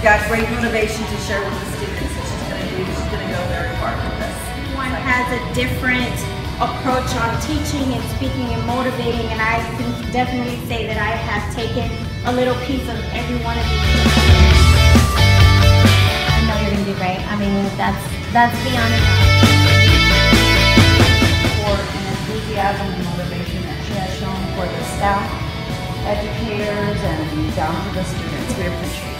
She's got great motivation to share with the students that she's going to do. She's going to go very far with this. Everyone has a different approach on teaching and speaking and motivating, and I can definitely say that I have taken a little piece of every one of these. I know you're going to do great. I mean, that's beyond enough. For an enthusiasm and motivation that she has shown for the staff, educators, and down to the students, we appreciate it.